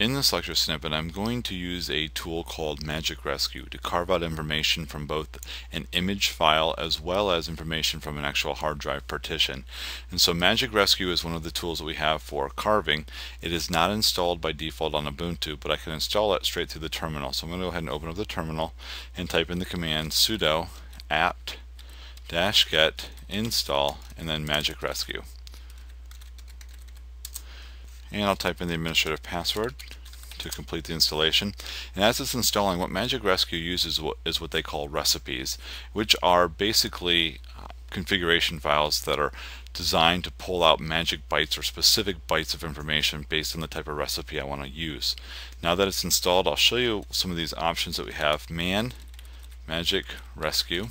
In this lecture snippet, I'm going to use a tool called Magic Rescue to carve out information from both an image file as well as information from an actual hard drive partition. And so Magic Rescue is one of the tools that we have for carving. It is not installed by default on Ubuntu, but I can install it straight through the terminal. So I'm going to go ahead and open up the terminal and type in the command sudo apt-get install and then Magic Rescue. And I'll type in the administrative password to complete the installation. And as it's installing, what Magic Rescue uses is what they call recipes, which are basically configuration files that are designed to pull out magic bytes or specific bytes of information based on the type of recipe I want to use. Now that it's installed, I'll show you some of these options that we have. Man, Magic Rescue.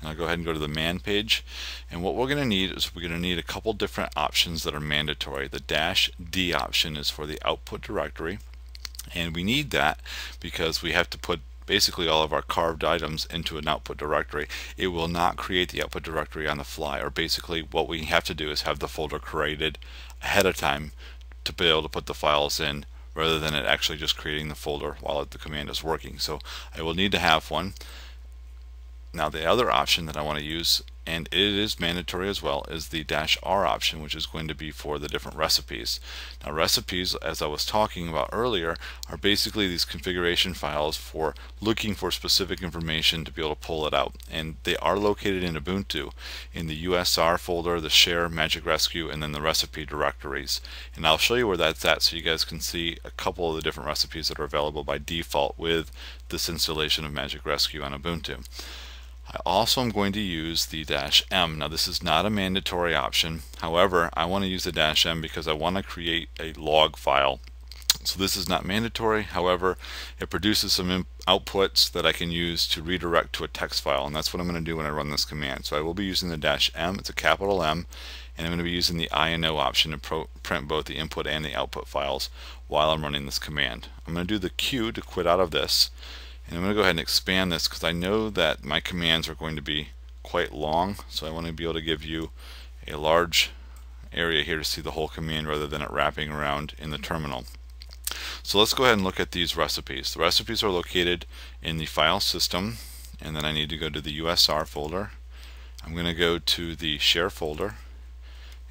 And I'll go ahead and go to the man page, and what we're going to need is we're going to need a couple different options that are mandatory. The -d option is for the output directory, and we need that because we have to put basically all of our carved items into an output directory. It will not create the output directory on the fly, or basically what we have to do is have the folder created ahead of time to be able to put the files in, rather than it actually just creating the folder while the command is working. So I will need to have one. Now the other option that I want to use, and it is mandatory as well, is the -r option, which is going to be for the different recipes. Now recipes, as I was talking about earlier, are basically these configuration files for looking for specific information to be able to pull it out. And they are located in Ubuntu, in the USR folder, the share, Magic Rescue, and then the recipe directories. And I'll show you where that's at so you guys can see a couple of the different recipes that are available by default with this installation of Magic Rescue on Ubuntu. I also am going to use the -m. Now this is not a mandatory option, however I want to use the -m because I want to create a log file. So this is not mandatory, however it produces some outputs that I can use to redirect to a text file, and that's what I'm going to do when I run this command. So I will be using the -m, it's a capital M, and I'm going to be using the INO option to print both the input and the output files while I'm running this command. I'm going to do the Q to quit out of this. And I'm going to go ahead and expand this because I know that my commands are going to be quite long, so I want to be able to give you a large area here to see the whole command rather than it wrapping around in the terminal. So let's go ahead and look at these recipes. The recipes are located in the file system, and then I need to go to the USR folder. I'm going to go to the share folder,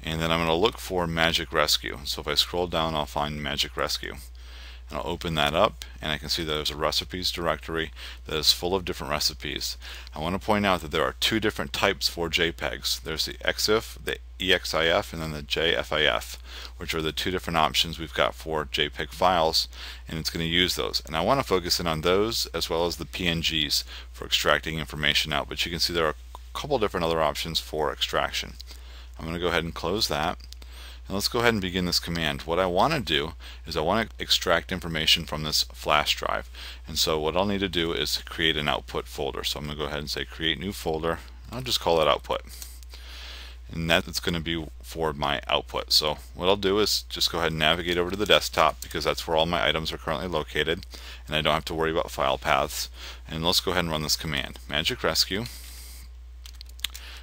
and then I'm going to look for Magic Rescue. So if I scroll down, I'll find Magic Rescue. And I'll open that up, and I can see there's a recipes directory that is full of different recipes. I want to point out that there are two different types for JPEGs. There's the EXIF, the EXIF, and then the JFIF, which are the two different options we've got for JPEG files, and it's going to use those. And I want to focus in on those as well as the PNGs for extracting information out, but you can see there are a couple different other options for extraction. I'm going to go ahead and close that. Now let's go ahead and begin this command. What I want to do is I want to extract information from this flash drive. And so what I'll need to do is create an output folder. So I'm going to go ahead and say create new folder. I'll just call that output. And that's going to be for my output. So what I'll do is just go ahead and navigate over to the desktop because that's where all my items are currently located and I don't have to worry about file paths. And let's go ahead and run this command. Magic Rescue.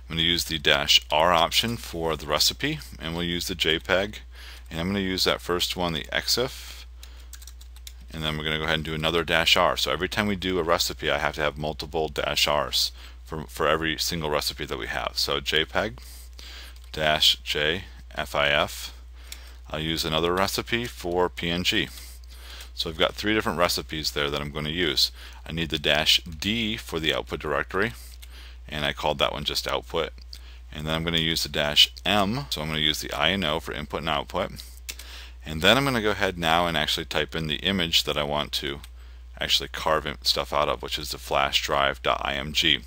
I'm going to use the -r option for the recipe, and we'll use the JPEG, and I'm going to use that first one, the EXIF, and then we're going to go ahead and do another -r. So every time we do a recipe I have to have multiple -r's for every single recipe that we have. So JPEG -jfif. I'll use another recipe for PNG. So I've got three different recipes there that I'm going to use. I need the -d for the output directory, and I called that one just output. And then I'm going to use the -m, so I'm going to use the INO for input and output. And then I'm going to go ahead now and actually type in the image that I want to actually carve stuff out of, which is the flash drive.img.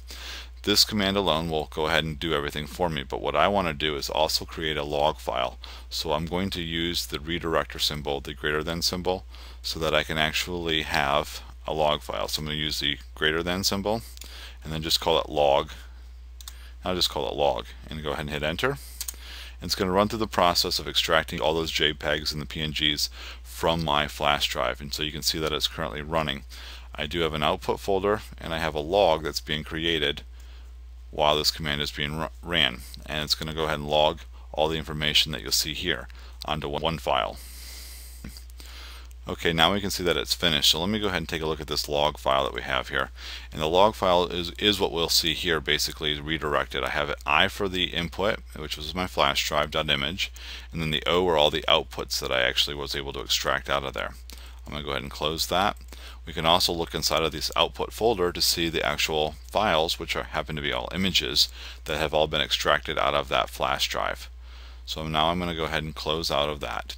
This command alone will go ahead and do everything for me, but what I want to do is also create a log file. So I'm going to use the redirector symbol, the greater than symbol, so that I can actually have a log file. So I'm going to use the greater than symbol and then just call it log. I'll just call it log and go ahead and hit enter. And it's going to run through the process of extracting all those JPEGs and the PNGs from my flash drive, and so you can see that it's currently running. I do have an output folder and I have a log that's being created while this command is being ran, and it's going to go ahead and log all the information that you'll see here onto one file. Okay, now we can see that it's finished. So let me go ahead and take a look at this log file that we have here. And the log file is what we'll see here, basically redirected. I have an I for the input, which was my flash drive.image, and then the O were all the outputs that I actually was able to extract out of there. I'm going to go ahead and close that. We can also look inside of this output folder to see the actual files, which happen to be all images that have all been extracted out of that flash drive. So now I'm going to go ahead and close out of that.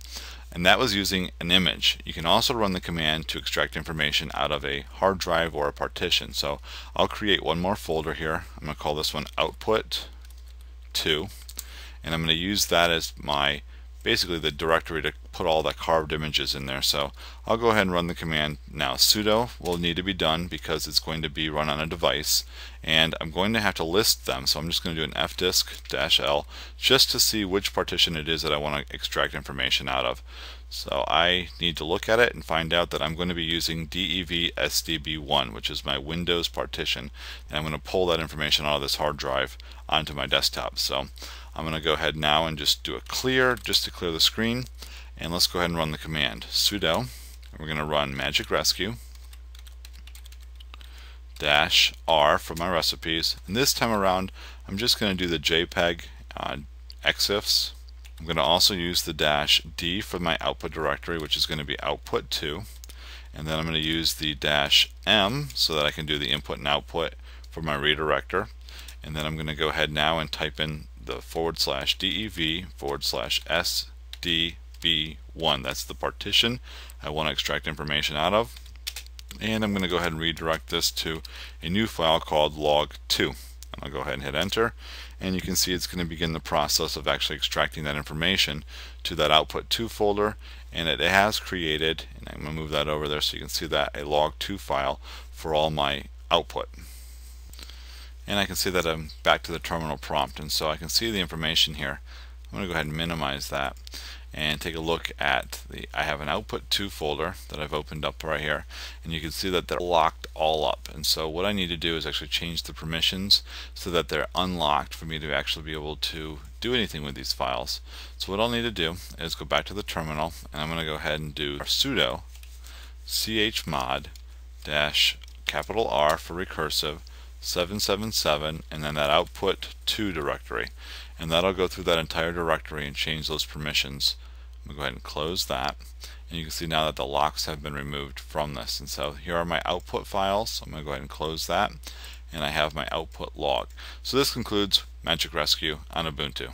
And that was using an image. You can also run the command to extract information out of a hard drive or a partition. So I'll create one more folder here. I'm going to call this one output 2, and I'm going to use that as my basically the directory to put all the carved images in there. So I'll go ahead and run the command now. Sudo will need to be done because it's going to be run on a device, and I'm going to have to list them. So I'm just going to do an fdisk-l just to see which partition it is that I want to extract information out of. So I need to look at it and find out that I'm going to be using dev-sdb1, which is my Windows partition, and I'm going to pull that information out of this hard drive onto my desktop. So I'm going to go ahead now and just do a clear, just to clear the screen, and let's go ahead and run the command sudo, and we're going to run Magic Rescue -r for my recipes, and this time around I'm just going to do the JPEG EXIFs. I'm going to also use the -d for my output directory, which is going to be output 2, and then I'm going to use the -m so that I can do the input and output for my redirector, and then I'm going to go ahead now and type in the /dev/sdb1. That's the partition I want to extract information out of, and I'm going to go ahead and redirect this to a new file called log2. I'll go ahead and hit enter, and you can see it's going to begin the process of actually extracting that information to that output 2 folder, and it has created, and I'm going to move that over there so you can see that, a log2 file for all my output. And I can see that I'm back to the terminal prompt, and so I can see the information here. I'm going to go ahead and minimize that and take a look at the, I have an output 2 folder that I've opened up right here, and you can see that they're locked all up, and so what I need to do is actually change the permissions so that they're unlocked for me to actually be able to do anything with these files. So what I'll need to do is go back to the terminal, and I'm going to go ahead and do sudo chmod -R for recursive 777, and then that output 2 directory, and that'll go through that entire directory and change those permissions. I'm going to go ahead and close that, and you can see now that the locks have been removed from this, and so here are my output files. So I'm going to go ahead and close that, and I have my output log. So this concludes Magic Rescue on Ubuntu.